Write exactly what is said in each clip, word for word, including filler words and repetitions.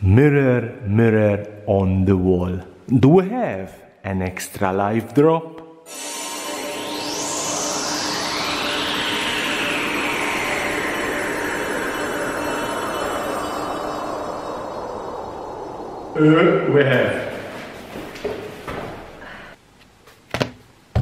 Mirror, mirror on the wall. Do we have an extra life drop? Uh, we have.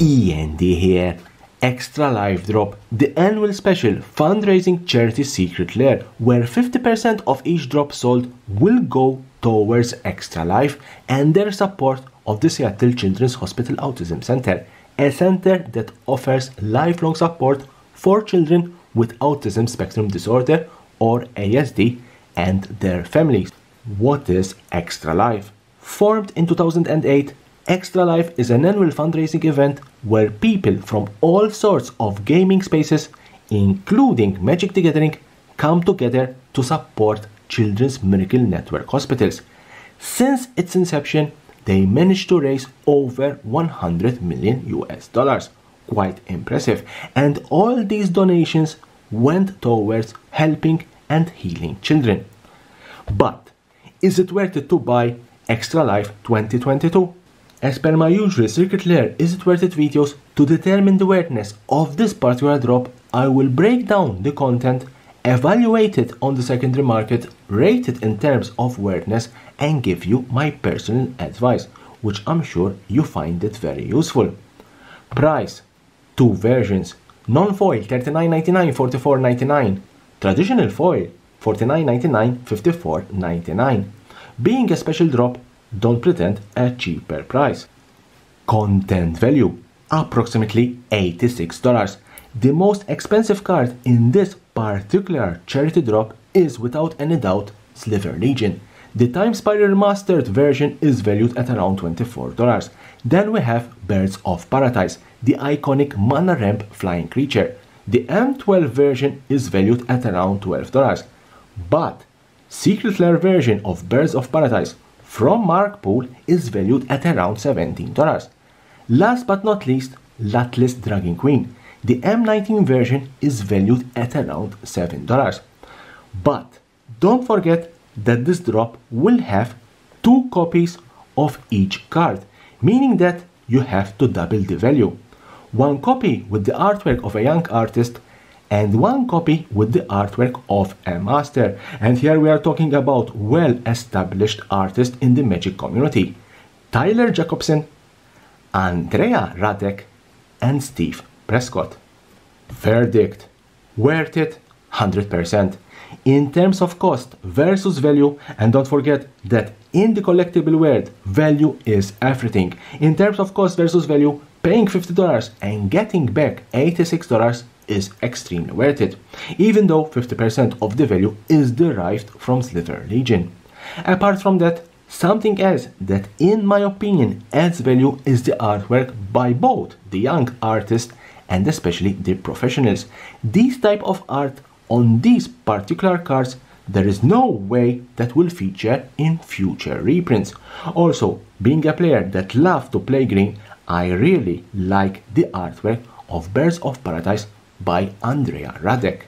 E and D here. Extra Life Drop, the annual special fundraising charity Secret Lair, where fifty percent of each drop sold will go towards Extra Life and their support of the Seattle Children's Hospital Autism Center, a center that offers lifelong support for children with Autism Spectrum Disorder or A S D and their families. What is Extra Life? Formed in two thousand eight, Extra Life is an annual fundraising event where people from all sorts of gaming spaces, including Magic: The Gathering, come together to support Children's Miracle Network Hospitals. Since its inception, they managed to raise over one hundred million US dollars. Quite impressive. And all these donations went towards helping and healing children. But is it worth it to buy Extra Life twenty twenty-two? As per my usual Secret Lair Is It Worth It videos, to determine the worthiness of this particular drop, I will break down the content, evaluate it on the secondary market, rate it in terms of worthiness, and give you my personal advice, which I'm sure you find it very useful. Price: two versions. Non-foil thirty-nine ninety-nine, forty-four ninety-nine. Traditional foil forty-nine ninety-nine, fifty-four ninety-nine. Being a special drop, don't pretend a cheaper price. Content value: approximately eighty-six dollars. The most expensive card in this particular charity drop is without any doubt Sliver Legion. The Time Spiral Mastered version is valued at around twenty-four dollars. Then we have Birds of Paradise, the iconic mana ramp flying creature. The M twelve version is valued at around twelve dollars. But Secret Lair version of Birds of Paradise from Mark Pool is valued at around seventeen dollars. Last but not least, Lutless Dragon Queen. The M nineteen version is valued at around seven dollars. But don't forget that this drop will have two copies of each card, meaning that you have to double the value. One copy with the artwork of a young artist and one copy with the artwork of a master, and here we are talking about well-established artists in the Magic community: Tyler Jacobson, Andrea Radek, and Steve Prescott. Verdict: worth it, one hundred percent. In terms of cost versus value, and don't forget that in the collectible world, value is everything. In terms of cost versus value, paying fifty dollars and getting back eighty-six dollars is extremely worth it, even though fifty percent of the value is derived from Sliver Legion. Apart from that, something else that in my opinion adds value is the artwork by both the young artists and especially the professionals. These type of art on these particular cards, there is no way that will feature in future reprints. Also, being a player that loves to play green, I really like the artwork of Birds of Paradise by Andrea Radek.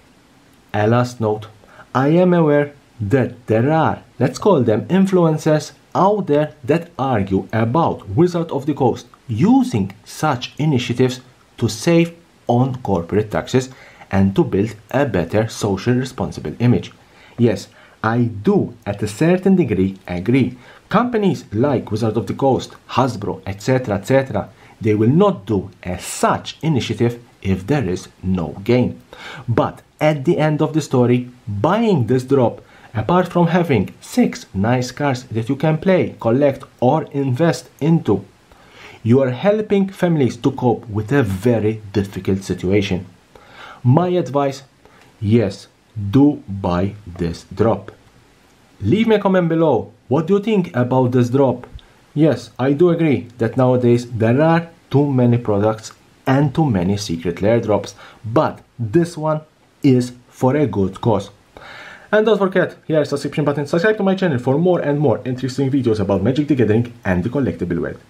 A last note: I am aware that there are, let's call them, influencers out there that argue about Wizard of the Coast using such initiatives to save on corporate taxes and to build a better social responsible image. Yes, I do at a certain degree agree. Companies like Wizard of the Coast, Hasbro, etc., et cetera, they will not do a such initiative if there is no gain. But at the end of the story, buying this drop, apart from having six nice cards that you can play, collect, or invest into, you are helping families to cope with a very difficult situation. My advice: yes, do buy this drop. Leave me a comment below. What do you think about this drop? Yes, I do agree that nowadays there are too many products and too many Secret Lair drops, but this one is for a good cause. And don't forget, here is the subscription button. Subscribe to my channel for more and more interesting videos about Magic: The Gathering and the collectible world.